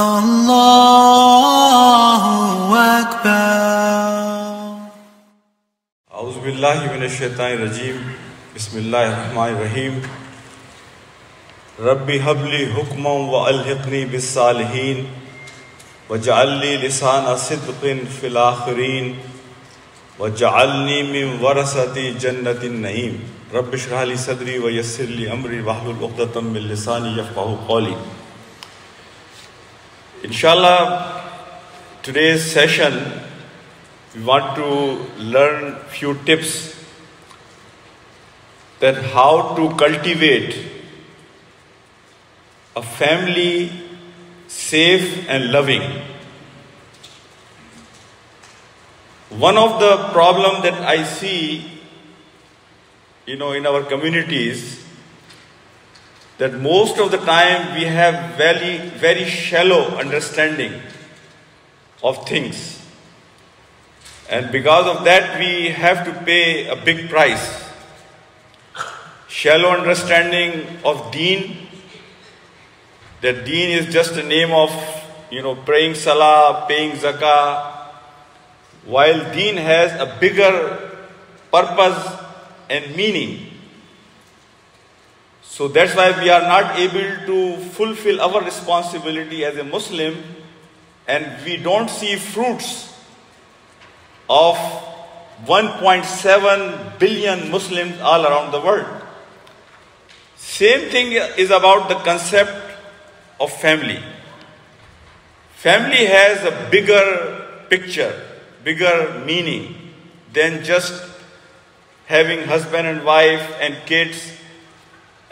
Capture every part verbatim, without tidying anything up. Allahu Akbar. A'udhu billahi minash shaitani rajim. Bismillahir Rahmanir Rahim. Rabbi habli hukman wa alhiqni bis salihin waj'al li lisana sidqin fil akhirin waj'alni min warasati jannatin na'im. Rabbi shrah li sadri wa yassir li amri wahlul 'uqdatam min lisani yafqahu qawli. Inshallah, today's session we want to learn few tips that how to cultivate a family safe and loving. One of the problem that I see, you know, in our communities, that most of the time we have very, very shallow understanding of things. And because of that, we have to pay a big price. Shallow understanding of deen, that deen is just a name of, you know, praying salah, paying zakah, while deen has a bigger purpose and meaning. So that's why we are not able to fulfill our responsibility as a Muslim, and we don't see fruits of one point seven billion Muslims all around the world. Same thing is about the concept of family. Family has a bigger picture, bigger meaning than just having husband and wife and kids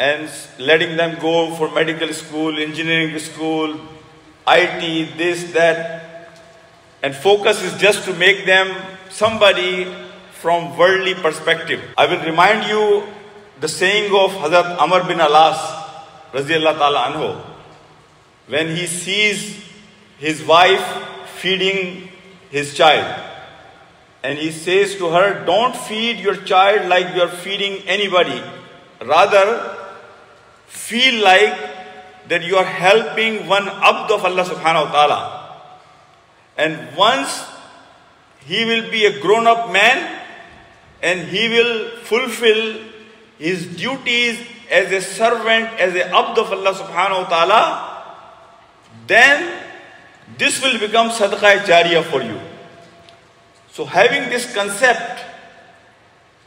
and letting them go for medical school, engineering school, I T, this, that. And focus is just to make them somebody from worldly perspective. I will remind you the saying of Hazrat Amr bin Alas, Radiallahu Ta'ala Anhu, when he sees his wife feeding his child, and he says to her, don't feed your child like you are feeding anybody. Rather, feel like that you are helping one abd of Allah subhanahu wa ta'ala. And once he will be a grown-up man, and he will fulfill his duties as a servant, as a abd of Allah subhanahu wa ta'ala, then this will become sadaqah jariyah for you. So having this concept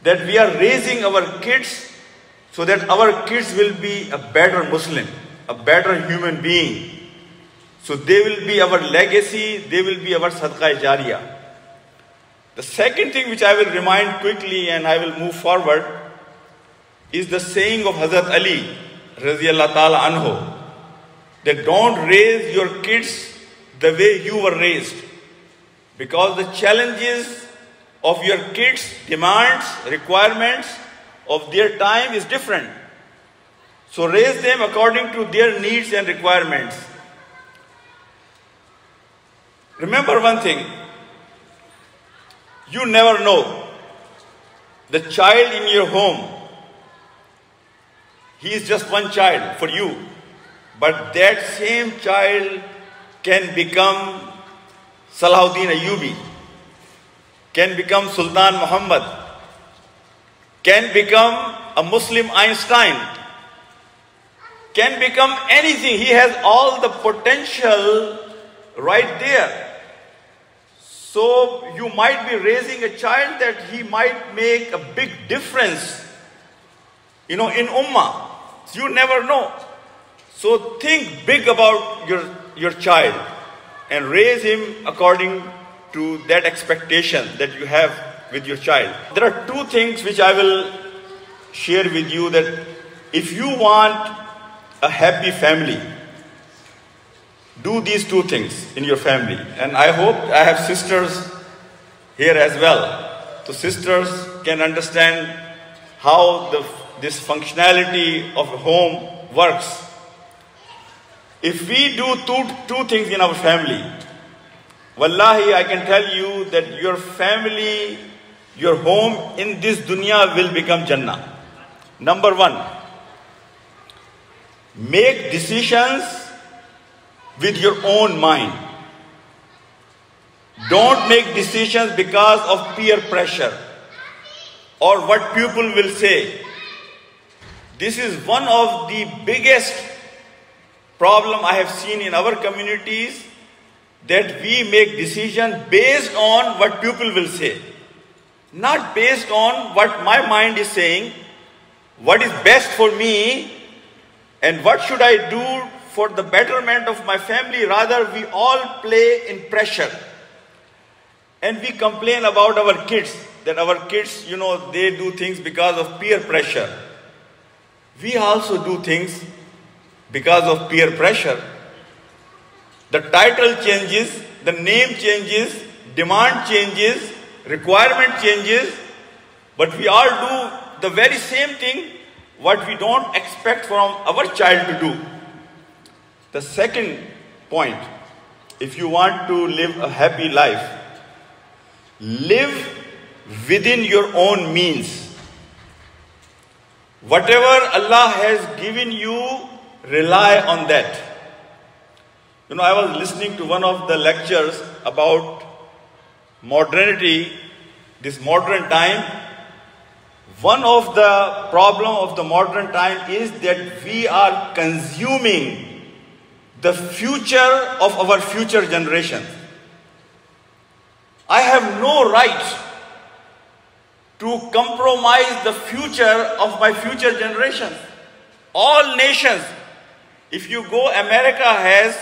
that we are raising our kids so that our kids will be a better Muslim, a better human being. So they will be our legacy, they will be our sadaqah jariyah. The second thing which I will remind quickly and I will move forward is the saying of Hazrat Ali, Radiallahu Ta'ala Anhu, that don't raise your kids the way you were raised, because the challenges of your kids, demands, requirements of their time is different. So raise them according to their needs and requirements. Remember one thing, you never know the child in your home, he is just one child for you. But that same child can become Salahuddin Ayyubi, can become Sultan Muhammad, can become a Muslim Einstein, can become anything. He has all the potential right there. So you might be raising a child that he might make a big difference, you know, in Ummah. You never know. So think big about your, your child and raise him according to that expectation that you have with your child. There are two things which I will share with you, that if you want a happy family, do these two things in your family. And I hope I have sisters here as well. So sisters can understand how the, this functionality of a home works. If we do two, two things in our family, wallahi, I can tell you that your family, your home in this dunya will become Jannah. Number one, make decisions with your own mind. Don't make decisions because of peer pressure or what people will say. This is one of the biggest problem I have seen in our communities, that we make decisions based on what people will say, not based on what my mind is saying, what is best for me, and what should I do for the betterment of my family. Rather, we all play in pressure. And we complain about our kids, that our kids, you know, they do things because of peer pressure. We also do things because of peer pressure. The title changes, the name changes, demand changes, requirement changes, but we all do the very same thing what we don't expect from our child to do. The second point, if you want to live a happy life, live within your own means. Whatever Allah has given you, rely on that. You know, I was listening to one of the lectures about modernity, this modern time. One of the problems of the modern time is that we are consuming the future of our future generations. I have no right to compromise the future of my future generations. All nations, if you go, America has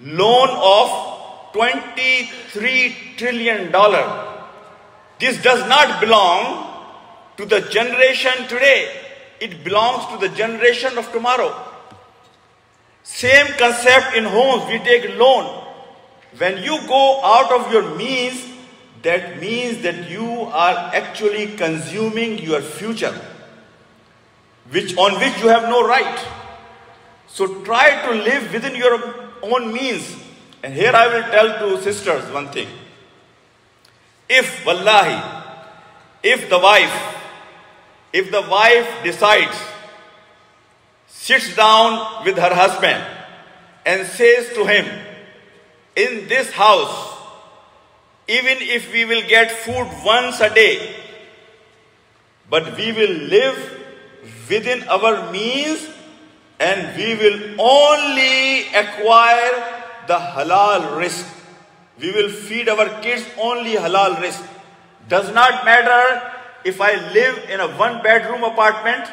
loan of twenty-three trillion dollars. This does not belong to the generation today. It belongs to the generation of tomorrow. Same concept in homes, we take loan. When you go out of your means, that means that you are actually consuming your future, which on which you have no right. So try to live within your own means. And here I will tell two sisters one thing. If, wallahi, if the wife, if the wife decides, sits down with her husband and says to him, in this house, even if we will get food once a day, but we will live within our means and we will only acquire the halal risk. We will feed our kids only halal risk. Does not matter if I live in a one bedroom apartment.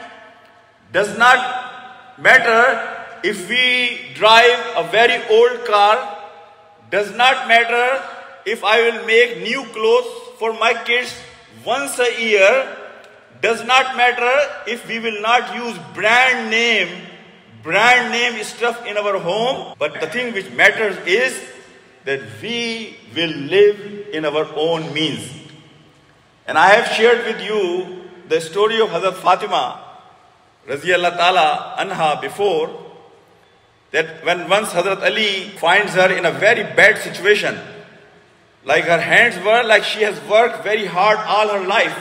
Does not matter if we drive a very old car. Does not matter if I will make new clothes for my kids once a year. Does not matter if we will not use brand name, brand name stuff in our home. But the thing which matters is that we will live in our own means. And I have shared with you the story of Hazrat Fatima, Raziyallahu Ta'ala Anha, before. That when once Hazrat Ali finds her in a very bad situation, like her hands were, like she has worked very hard all her life.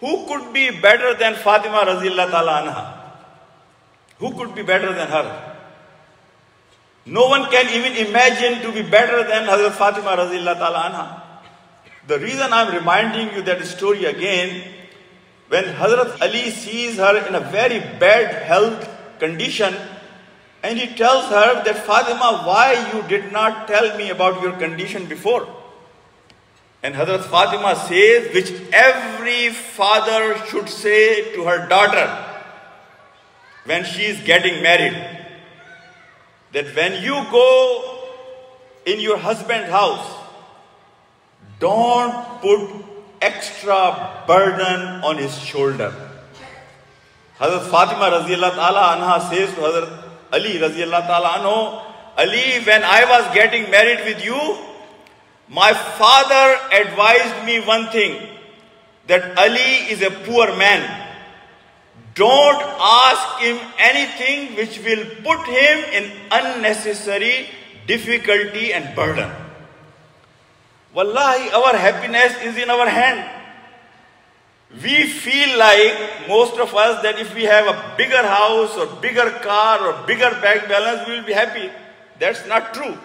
Who could be better than Fatima Raziyallahu Ta'ala Anha? Who could be better than her? No one can even imagine to be better than Hazrat Fatima Raziyallahu Ta'ala Anha. The reason I'm reminding you that story again, when Hazrat Ali sees her in a very bad health condition, and he tells her that, Fatima, why you did not tell me about your condition before? And Hazrat Fatima says, which every father should say to her daughter when she is getting married, that when you go in your husband's house, don't put extra burden on his shoulder. Hazrat Fatima Raziyallahu Ta'ala Anha says to Hazrat Ali Raziyallahu Ta'ala Anhu, Ali, when I was getting married with you, my father advised me one thing, that Ali is a poor man. Don't ask him anything which will put him in unnecessary difficulty and burden. Wallahi, our happiness is in our hand. We feel like, most of us, that if we have a bigger house or bigger car or bigger bank balance, we will be happy. That's not true.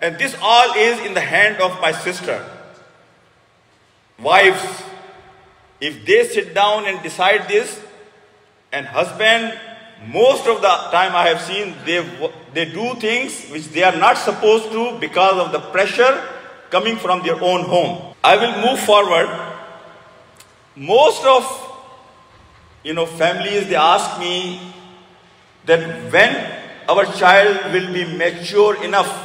And this all is in the hand of my sister. Wives, if they sit down and decide this, and husband, most of the time I have seen, they, they do things which they are not supposed to because of the pressure coming from their own home. I will move forward. Most of you know, families, they ask me that when our child will be mature enough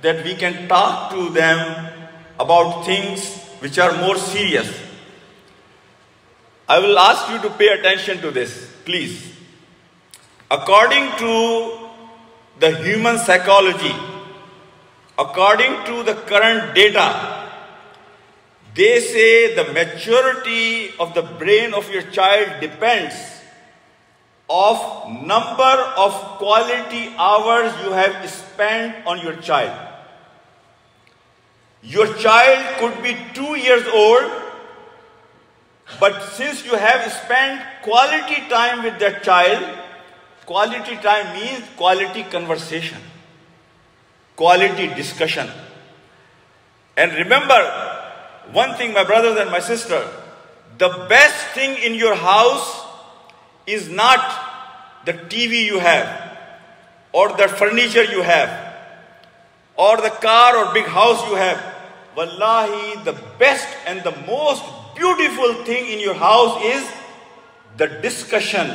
that we can talk to them about things which are more serious. I will ask you to pay attention to this, please. According to the human psychology, according to the current data, they say the maturity of the brain of your child depends on number of quality hours you have spent on your child. Your child could be two years old, but since you have spent quality time with that child, quality time means quality conversation, quality discussion. And remember one thing, my brothers and my sister, the best thing in your house is not the T V you have, or the furniture you have, or the car or big house you have. Wallahi, the best and the most beautiful thing in your house is the discussion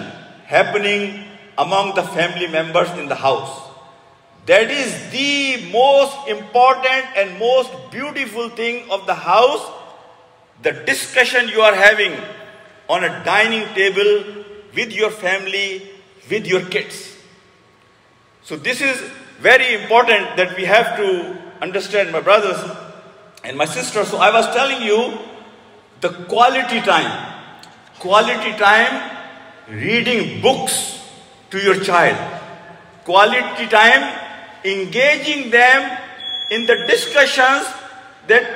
happening among the family members in the house. That is the most important and most beautiful thing of the house, the discussion you are having on a dining table with your family, with your kids. So this is very important that we have to understand, my brothers and my sisters. So I was telling you the quality time, quality time reading books to your child, quality time engaging them in the discussions that,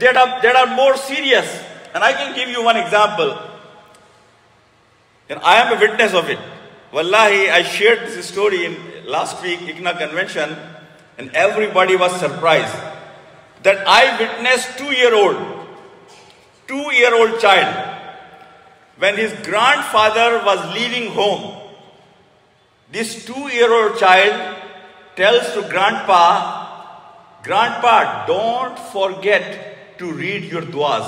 that, are, that are more serious. And I can give you one example. And I am a witness of it. Wallahi, I shared this story in last week, I C N A convention, and everybody was surprised that I witnessed two-year-old, two-year-old child, when his grandfather was leaving home. This two-year-old child tells to grandpa, grandpa, don't forget to read your duas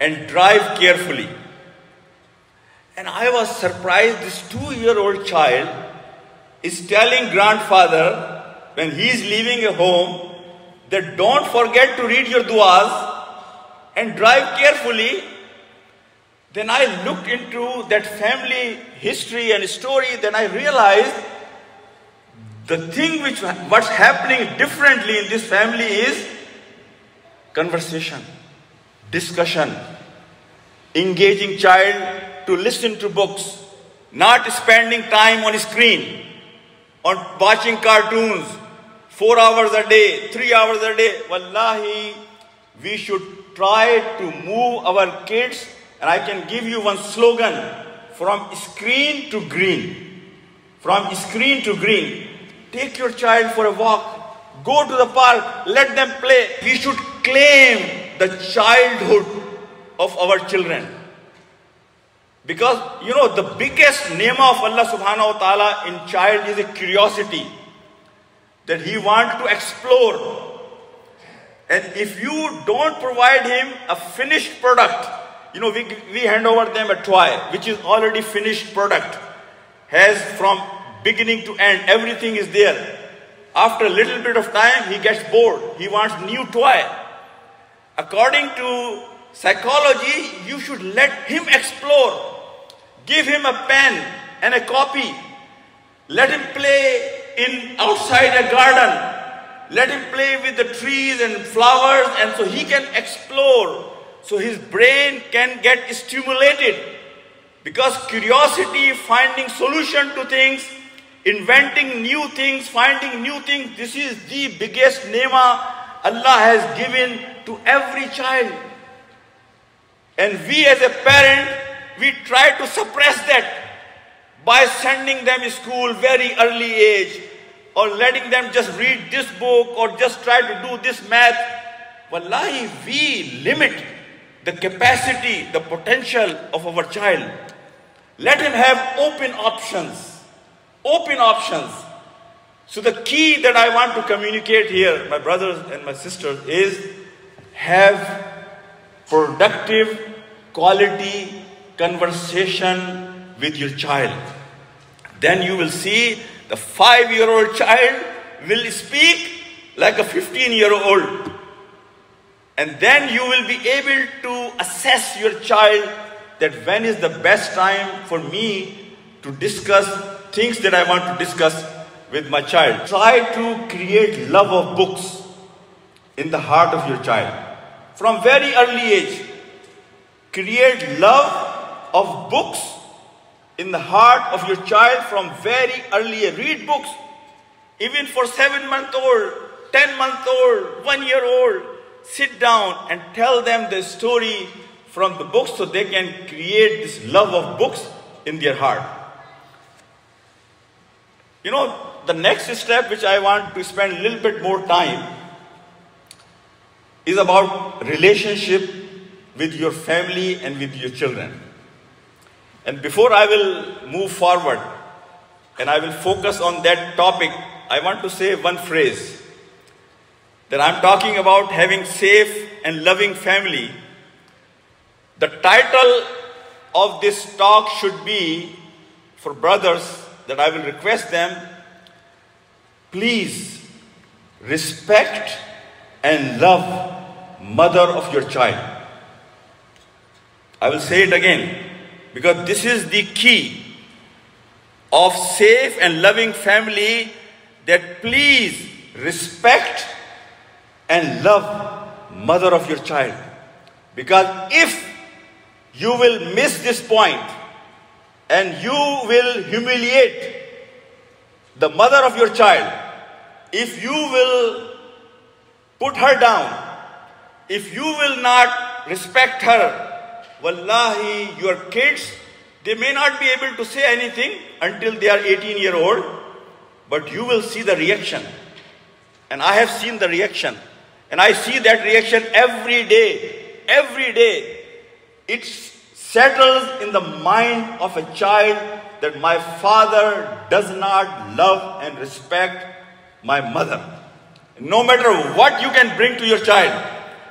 and drive carefully. And I was surprised this two-year-old child is telling grandfather when he is leaving a home that don't forget to read your duas and drive carefully. Then I looked into that family history and story, then I realized the thing which what's happening differently in this family is conversation, discussion, engaging child to listen to books, not spending time on screen, on watching cartoons, four hours a day, three hours a day. Wallahi, we should try to move our kids, and I can give you one slogan, from screen to green, from screen to green. Take your child for a walk, go to the park, let them play. We should claim the childhood of our children. Because, you know, the biggest nema of Allah subhanahu wa ta'ala in child is a curiosity that he wants to explore. And if you don't provide him a finished product, you know, we, we hand over them a toy, which is already finished product, has from beginning to end, everything is there. After a little bit of time, he gets bored. He wants new toy. According to psychology, you should let him explore. Give him a pen and a copy. Let him play in outside a garden. Let him play with the trees and flowers, and so he can explore. So his brain can get stimulated. Because curiosity, finding solution to things, inventing new things, finding new things, this is the biggest nema Allah has given to every child. And we as a parent, we try to suppress that by sending them to school very early age, or letting them just read this book or just try to do this math. Wallahi, we limit the capacity, the potential of our child. Let him have open options, open options. So the key that I want to communicate here, my brothers and my sisters, is have productive, quality conversation with your child. Then you will see the five-year-old child will speak like a fifteen-year-old. And then you will be able to assess your child that when is the best time for me to discuss things that I want to discuss with my child. Try to create love of books in the heart of your child. From very early age, create love of books in the heart of your child from very early age. Read books, even for seven-month-old, ten-month-old, one-year-old. Sit down and tell them the story from the books so they can create this love of books in their heart. You know, the next step which I want to spend a little bit more time is about relationship with your family and with your children. And before I will move forward and I will focus on that topic, I want to say one phrase that I'm talking about having safe and loving family. The title of this talk should be for brothers that I will request them, please respect and love mother of your child. I will say it again, because this is the key of safe and loving family, that please respect and love mother of your child. Because if you will miss this point and you will humiliate the mother of your child, if you will put her down, if you will not respect her, wallahi, your kids, they may not be able to say anything until they are eighteen year old, but you will see the reaction. And I have seen the reaction. And I see that reaction every day, every day. It settles in the mind of a child that my father does not love and respect my mother. No matter what you can bring to your child,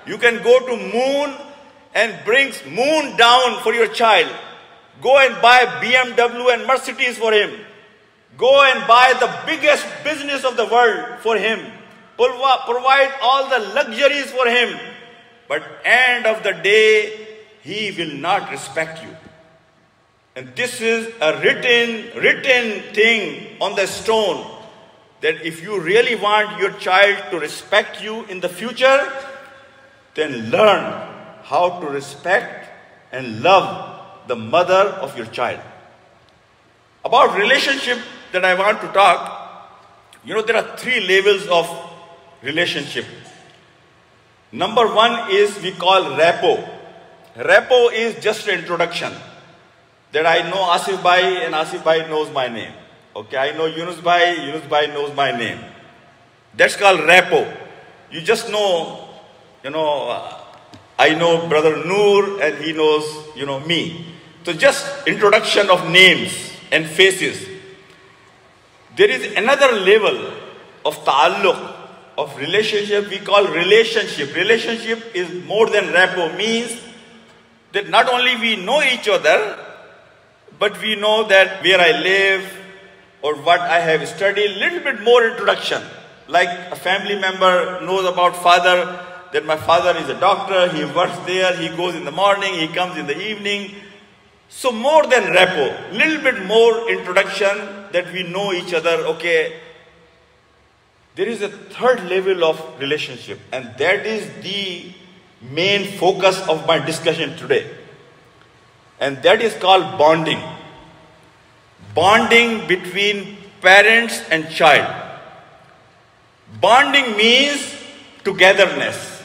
you can go to moon and brings moon down for your child. Go and buy B M W and Mercedes for him. Go and buy the biggest business of the world for him. Provide all the luxuries for him. But end of the day, he will not respect you. And this is a written, written thing on the stone, that if you really want your child to respect you in the future, then learn how to respect and love the mother of your child. About relationship that I want to talk, you know, there are three levels of relationship. Number one is we call rapport. Rapport is just an introduction that I know Asif Bhai and Asif Bhai knows my name. Okay, I know Yunus Bhai, Yunus Bhai knows my name. That's called rapport. You just know, you know, uh, I know brother Noor and he knows, you know, me. So just introduction of names and faces. There is another level of ta'alluq, of relationship, we call relationship. Relationship is more than rapport, means that not only we know each other, but we know that where I live or what I have studied, little bit more introduction. Like a family member knows about father, that my father is a doctor, he works there, he goes in the morning, he comes in the evening. So more than rapport, little bit more introduction that we know each other, okay. There is a third level of relationship, and that is the main focus of my discussion today. And that is called bonding. Bonding between parents and child. Bonding means togetherness.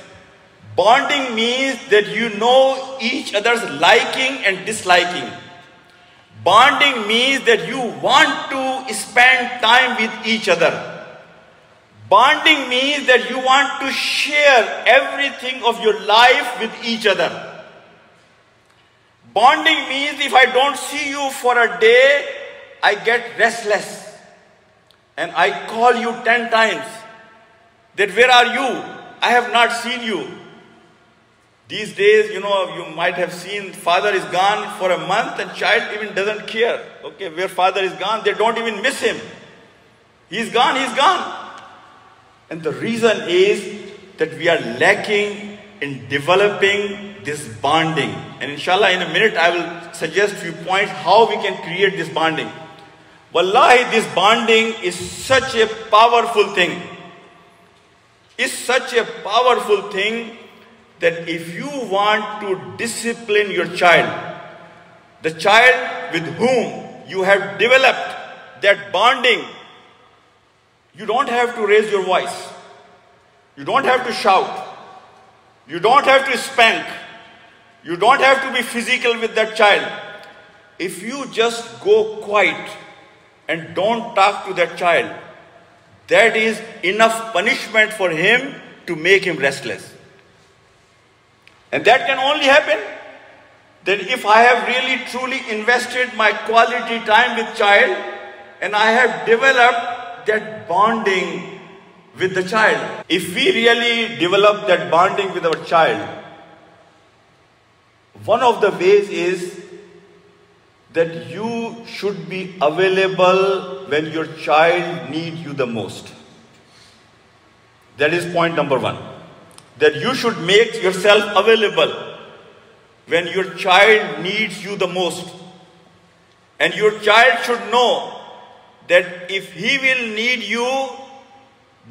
Bonding means that you know each other's liking and disliking. Bonding means that you want to spend time with each other. Bonding means that you want to share everything of your life with each other. Bonding means if I don't see you for a day, I get restless. And I call you ten times. That where are you? I have not seen you. These days, you know, you might have seen father is gone for a month and child even doesn't care. Okay, where father is gone, they don't even miss him. He's gone, he's gone. And the reason is that we are lacking in developing this bonding, and inshallah in a minute I will suggest few points how we can create this bonding. Wallahi, this bonding is such a powerful thing. It's such a powerful thing that if you want to discipline your child, the child with whom you have developed that bonding, you don't have to raise your voice. You don't have to shout. You don't have to spank. You don't have to be physical with that child. If you just go quiet and don't talk to that child, that is enough punishment for him to make him restless. And that can only happen that if I have really truly invested my quality time with child and I have developed that bonding with the child. If we really develop that bonding with our child, one of the ways is that you should be available when your child needs you the most. That is point number one. That you should make yourself available when your child needs you the most. And your child should know that if he will need you,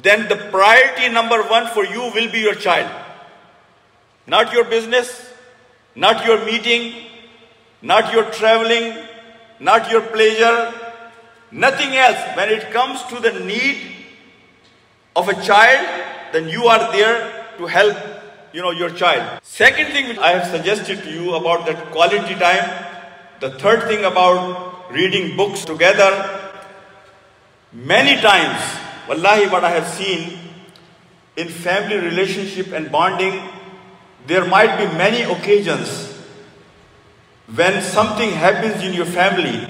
then the priority number one for you will be your child. Not your business. Not your meeting, not your traveling, not your pleasure, nothing else. When it comes to the need of a child, then you are there to help, you know, your child. Second thing which I have suggested to you about that quality time, the third thing about reading books together. Many times, wallahi, what I have seen in family relationship and bonding, there might be many occasions when something happens in your family,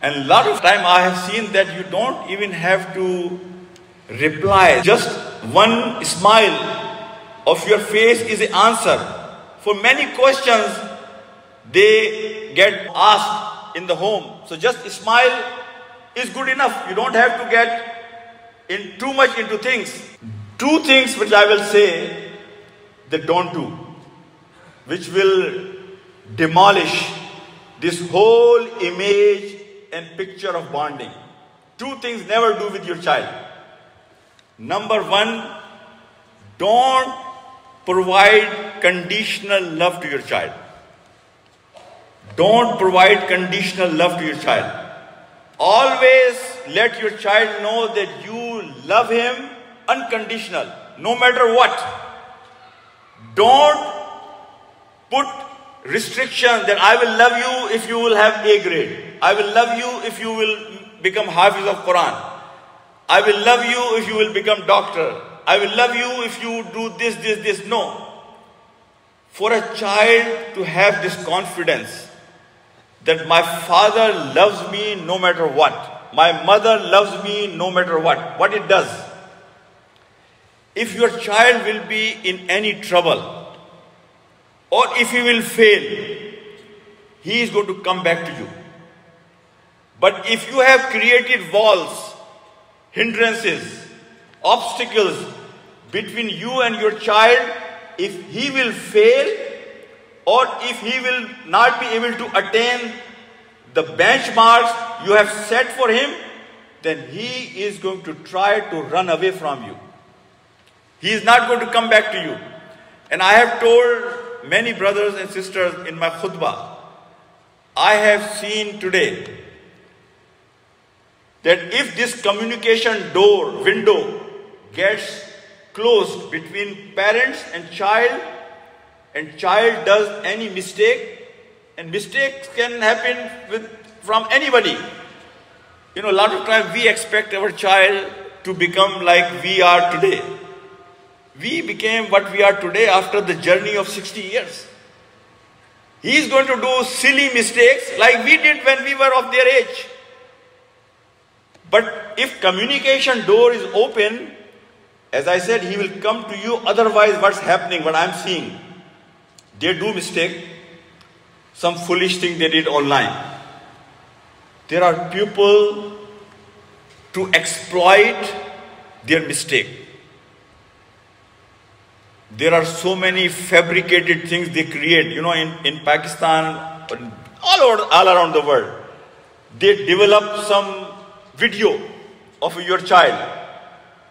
and a lot of time I have seen that you don't even have to reply. Just one smile of your face is the answer. For many questions they get asked in the home. So just a smile is good enough. You don't have to get in too much into things. Two things which I will say that don't do, which will demolish this whole image and picture of bonding. Two things never do with your child. Number one, don't provide conditional love to your child. Don't provide conditional love to your child. Always let your child know that you love him unconditional, no matter what. Don't put restriction that I will love you if you will have A grade. I will love you if you will become Hafiz of Quran. I will love you if you will become doctor. I will love you if you do this, this, this. No. For a child to have this confidence that my father loves me no matter what. My mother loves me no matter what. What it does. If your child will be in any trouble, or if he will fail, he is going to come back to you. But if you have created walls, hindrances, obstacles between you and your child, if he will fail, or if he will not be able to attain the benchmarks you have set for him, then he is going to try to run away from you. He is not going to come back to you. And I have told many brothers and sisters in my khutbah, I have seen today that if this communication door, window gets closed between parents and child, and child does any mistake, and mistakes can happen with, from anybody. You know, a lot of times we expect our child to become like we are today. We became what we are today after the journey of sixty years. He is going to do silly mistakes like we did when we were of their age. But if communication door is open, as I said, he will come to you. Otherwise, what's happening, what I'm seeing, they do mistake, some foolish thing they did online. There are people to exploit their mistake. There are so many fabricated things they create, you know, in, in Pakistan, all, over, all around the world. They develop some video of your child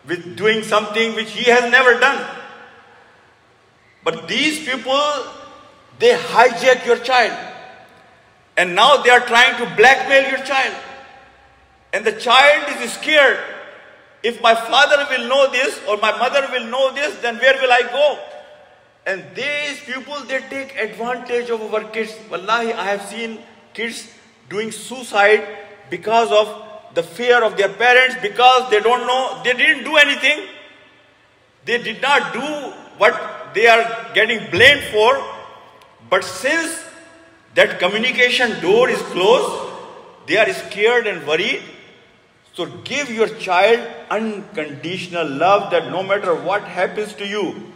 with doing something which he has never done. But these people, they hijack your child. And now they are trying to blackmail your child. And the child is scared. If my father will know this or my mother will know this, then where will I go? And these people, they take advantage of our kids. Wallahi, I have seen kids doing suicide because of the fear of their parents, because they don't know, they didn't do anything. They did not do what they are getting blamed for. But since that communication door is closed, they are scared and worried. So give your child unconditional love, that no matter what happens to you,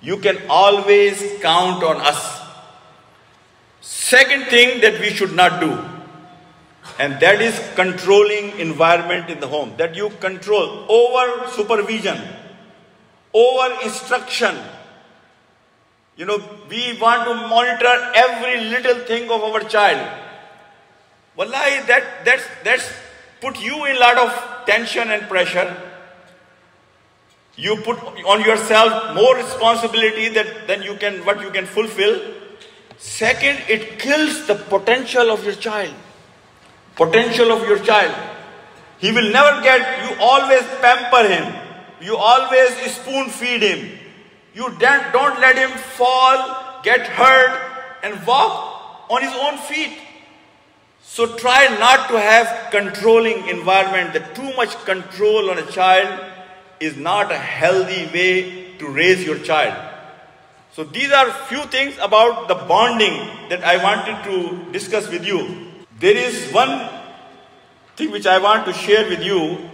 you can always count on us. Second thing that we should not do, and that is controlling environment in the home. That you control over supervision, over instruction. You know, we want to monitor every little thing of our child. Wallahi, that, that's, that's put you in a lot of tension and pressure. You put on yourself more responsibility that, than you can, what you can fulfill. Second, it kills the potential of your child. Potential of your child. He will never get, you always pamper him. You always spoon feed him. You don't let him fall, get hurt and walk on his own feet. So try not to have controlling environment. That too much control on a child is not a healthy way to raise your child. So these are few things about the bonding that I wanted to discuss with you. There is one thing which I want to share with you,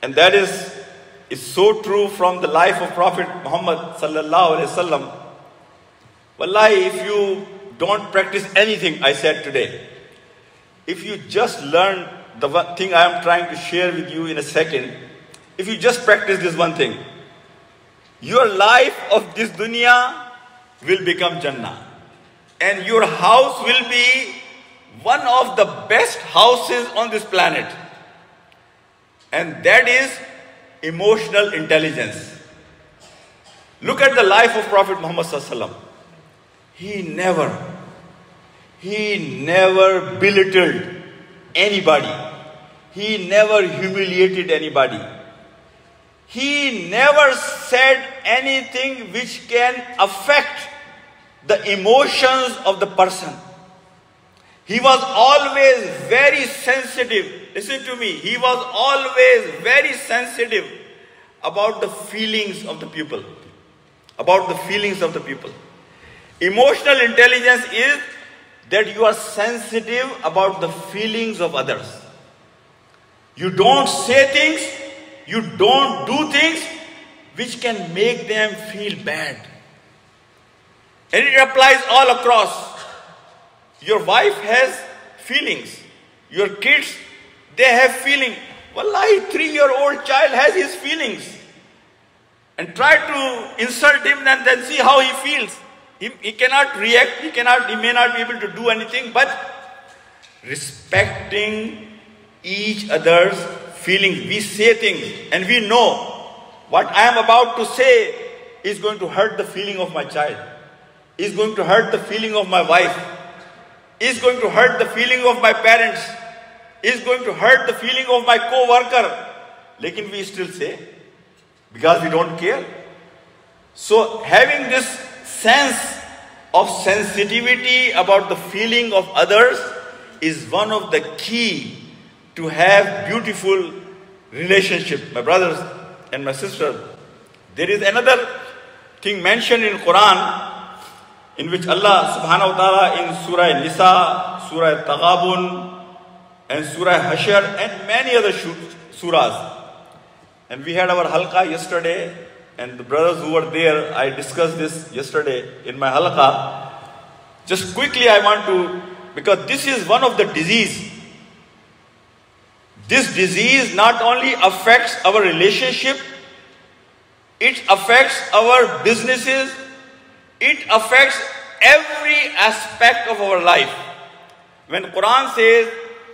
and that is, is so true from the life of Prophet Muhammad sallallahu alaihi wasallam. Wallahi, if you don't practice anything I said today, if you just learn the one thing I am trying to share with you in a second, if you just practice this one thing, your life of this dunya will become Jannah. And your house will be one of the best houses on this planet. And that is emotional intelligence. Look at the life of Prophet Muhammad sallallahu alaihi wasallam. He never, he never belittled anybody. He never humiliated anybody. He never said anything which can affect the emotions of the person. He was always very sensitive. Listen to me. He was always very sensitive about the feelings of the people. About the feelings of the people. Emotional intelligence is that you are sensitive about the feelings of others. You don't say things, you don't do things which can make them feel bad. And it applies all across. Your wife has feelings. Your kids, they have feelings. Wallahi, three-year-old child has his feelings. And try to insult him and then see how he feels. He, he cannot react. He, cannot, he may not be able to do anything. But respecting each other's feelings. We say things and we know what I am about to say is going to hurt the feeling of my child. Is going to hurt the feeling of my wife, is going to hurt the feeling of my parents, is going to hurt the feeling of my co-worker. Lekin we still say, because we don't care. So having this sense of sensitivity about the feeling of others is one of the key to have beautiful relationship, my brothers and my sisters. There is another thing mentioned in Quran, in which Allah subhanahu wa ta'ala in Surah Nisa, Surah Taghabun, and Surah Hashr, and many other surahs. And we had our halqa yesterday, and the brothers who were there, I discussed this yesterday in my halqa. Just quickly I want to, because this is one of the disease. This disease not only affects our relationship, it affects our businesses, it affects every aspect of our life. When Quran says,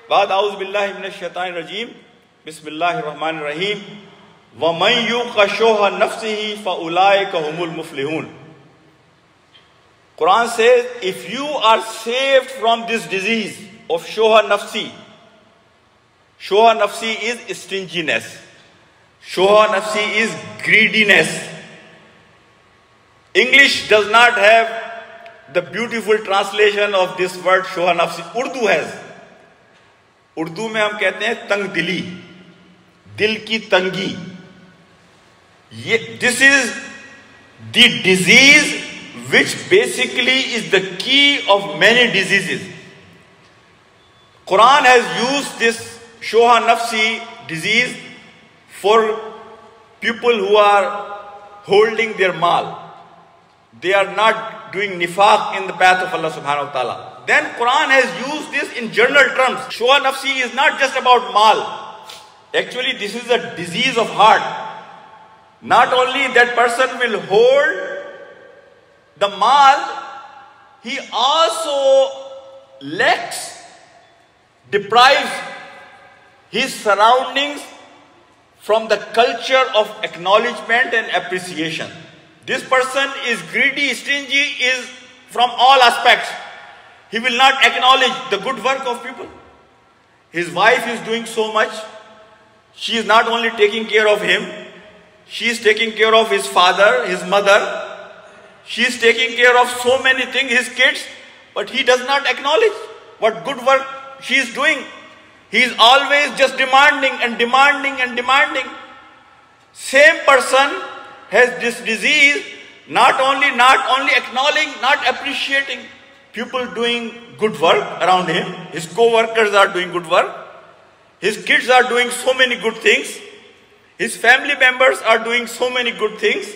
Ba'd a'udhu billahi minash shaitanir rajeem, Bismillahir Rahmanir Rahim, وَمَنْ يُوقَ شُوهَ نَفْسِهِ فَأُولَٰئِكَ هُمُ الْمُفْلِحُونَ. Quran says, if you are saved from this disease of shoha nafsi, shoha nafsi is stinginess, shoha nafsi is greediness. English does not have the beautiful translation of this word shoha nafsi. Urdu has. Urdu mein hum kehte hain tang dili, dil ki tangi. This is the disease which basically is the key of many diseases. Quran has used this shoha nafsi disease for people who are holding their mal. They are not doing nifaq in the path of Allah subhanahu wa ta'ala. Then Quran has used this in general terms. Shoha nafsi is not just about mal. Actually, this is a disease of heart. Not only that person will hold the mal, he also lacks, deprives his surroundings from the culture of acknowledgement and appreciation. This person is greedy, stingy, is from all aspects. He will not acknowledge the good work of people. His wife is doing so much. She is not only taking care of him, she is taking care of his father, his mother. She is taking care of so many things, his kids, but he does not acknowledge what good work she is doing. He is always just demanding and demanding and demanding. Same person has this disease, not only, not only acknowledging, not appreciating people doing good work around him. His co-workers are doing good work. His kids are doing so many good things. His family members are doing so many good things.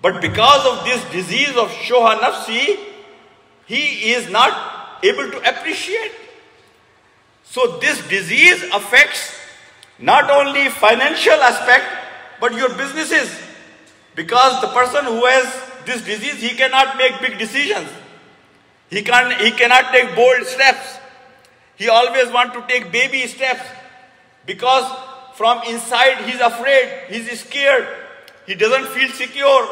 But because of this disease of shoha nafsi, he is not able to appreciate. So this disease affects not only financial aspect, but your businesses. Because the person who has this disease, he cannot make big decisions. He can't, he cannot take bold steps. He always wants to take baby steps. Because from inside he's afraid, he's scared, he doesn't feel secure.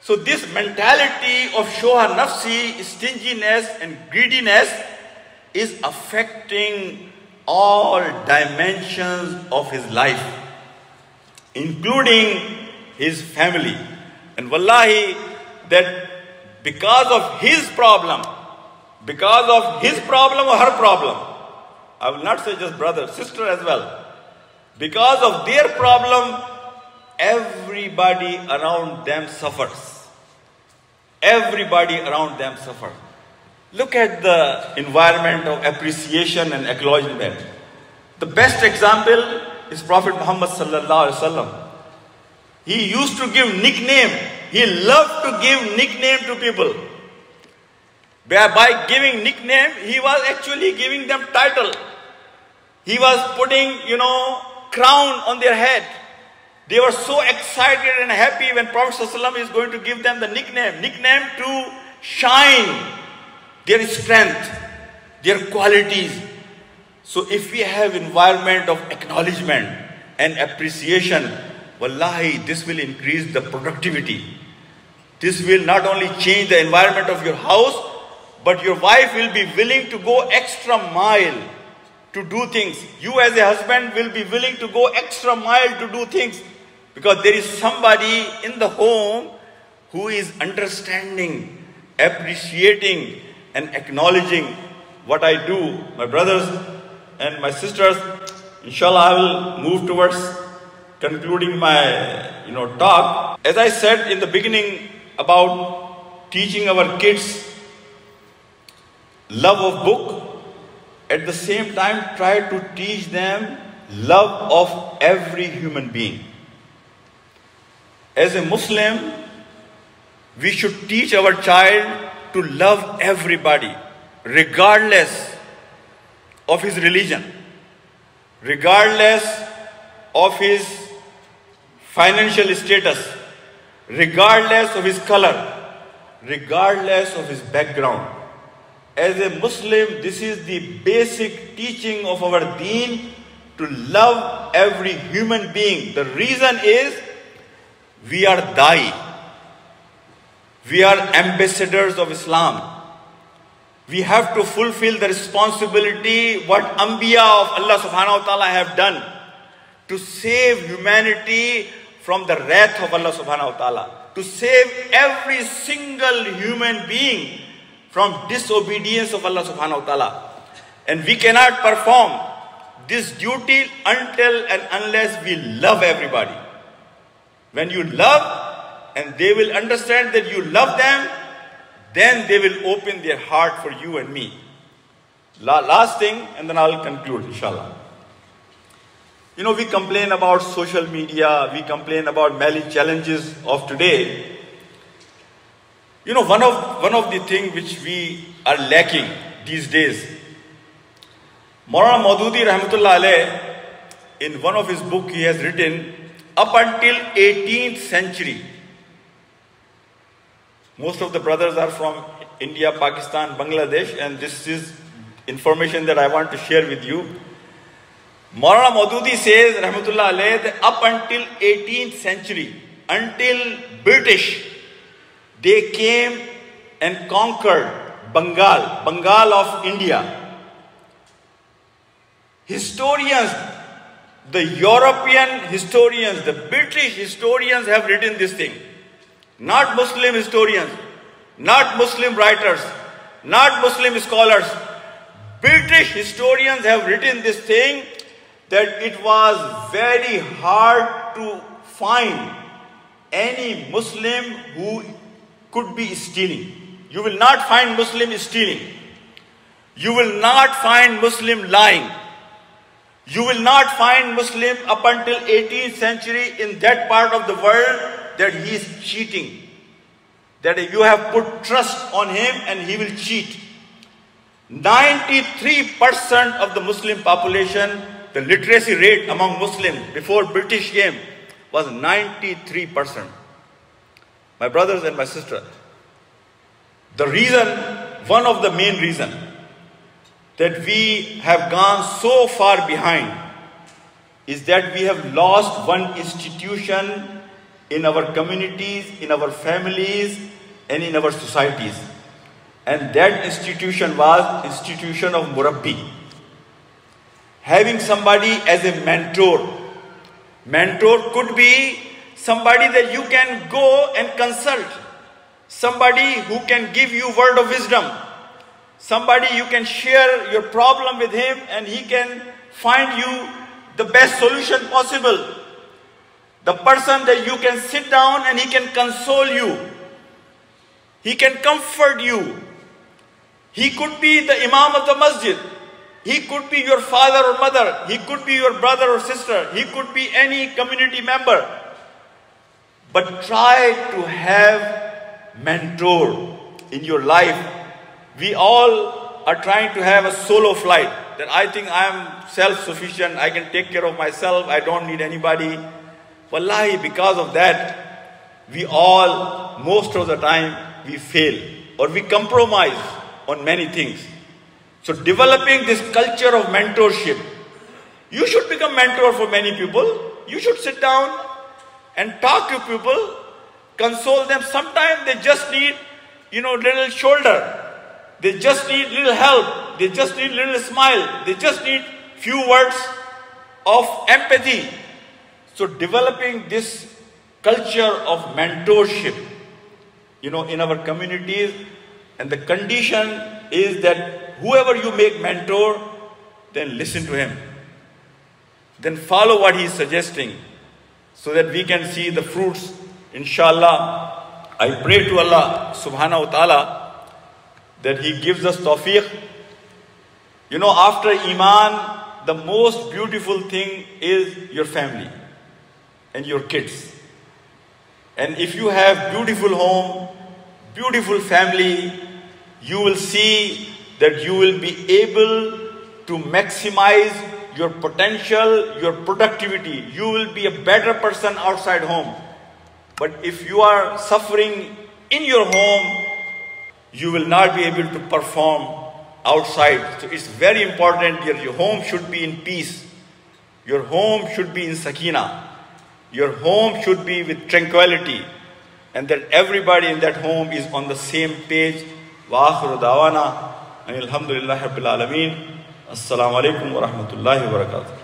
So this mentality of shoha nafsi, stinginess and greediness is affecting all dimensions of his life, including his family. And wallahi, that because of his problem, because of his problem or her problem, I will not say just brother, sister as well, because of their problem, everybody around them suffers. Everybody around them suffer. Look at the environment of appreciation and acknowledgement. The best example is Prophet Muhammad sallallahu alaihi wasallam. He used to give nickname. He loved to give nickname to people. By giving nickname, he was actually giving them title. He was putting, you know, crown on their head. They were so excited and happy when Prophet ﷺ is going to give them the nickname. Nickname to shine their strength, their qualities. So if we have environment of acknowledgement and appreciation, wallahi, this will increase the productivity. This will not only change the environment of your house, but your wife will be willing to go extra mile to do things. You as a husband will be willing to go extra mile to do things. Because there is somebody in the home who is understanding, appreciating and acknowledging what I do. My brothers and my sisters, Inshallah, I will move towards concluding my, you know, talk. As I said in the beginning about teaching our kids love of book, at the same time try to teach them love of every human being. As a Muslim, we should teach our child to love everybody, regardless of his religion, regardless of his financial status, regardless of his color, regardless of his background. As a Muslim, this is the basic teaching of our deen, to love every human being. The reason is, we are Dai. We are ambassadors of Islam. We have to fulfill the responsibility what Anbiya of Allah subhanahu wa ta'ala have done to save humanity from the wrath of Allah subhanahu wa ta'ala, to save every single human being from disobedience of Allah subhanahu wa ta'ala. And we cannot perform this duty until and unless we love everybody. When you love and they will understand that you love them, then they will open their heart for you and me. La last thing, and then I'll conclude, inshallah. You know, we complain about social media, we complain about many challenges of today. You know, one of, one of the things which we are lacking these days, Maulana Maududi rahmatullah alayh, in one of his books he has written, up until eighteenth century, most of the brothers are from India, Pakistan, Bangladesh, and this is information that I want to share with you. Maulana Maududi says, rahmatullah alayh, that up until eighteenth century, until British, they came and conquered Bengal, Bengal of India. Historians, the European historians, the British historians have written this thing. Not Muslim historians, not Muslim writers, not Muslim scholars. British historians have written this thing that it was very hard to find any Muslim who could be stealing. You will not find Muslim stealing. You will not find Muslim lying. You will not find Muslim up until eighteenth century in that part of the world that he is cheating, that you have put trust on him and he will cheat. ninety-three percent of the Muslim population, the literacy rate among Muslims before British came was ninety-three percent. My brothers and my sisters, the reason, one of the main reason that we have gone so far behind is that we have lost one institution in our communities, in our families, and in our societies. And that institution was institution of murabbi. Having somebody as a mentor. Mentor could be somebody that you can go and consult. Somebody who can give you word of wisdom. Somebody you can share your problem with him and he can find you the best solution possible. The person that you can sit down and he can console you. He can comfort you. He could be the imam of the masjid. He could be your father or mother. He could be your brother or sister. He could be any community member. But try to have mentor in your life. We all are trying to have a solo flight. That I think I am self-sufficient. I can take care of myself. I don't need anybody. Wallahi, because of that, we all, most of the time, we fail or we compromise on many things. So developing this culture of mentorship, you should become mentor for many people. You should sit down and talk to people, console them. Sometimes they just need, you know, little shoulder. They just need little help. They just need little smile. They just need few words of empathy. So developing this culture of mentorship, you know, in our communities, and the condition is that whoever you make mentor, then listen to him. then follow what he is suggesting so that we can see the fruits, inshallah. I pray to Allah subhanahu wa ta'ala that he gives us tawfiq. You know, after Iman, the most beautiful thing is your family and your kids. And if you have beautiful home, beautiful family, you will see that you will be able to maximize your potential, your productivity. You will be a better person outside home. But if you are suffering in your home, you will not be able to perform outside. So it's very important. Your, your home should be in peace. Your home should be in sakina. Your home should be with tranquility. And that everybody in that home is on the same page. Wa akhiru da'wana. Alhamdulillah Rabbil Alameen. Assalamu alaikum wa rahmatullahi wa barakatuh.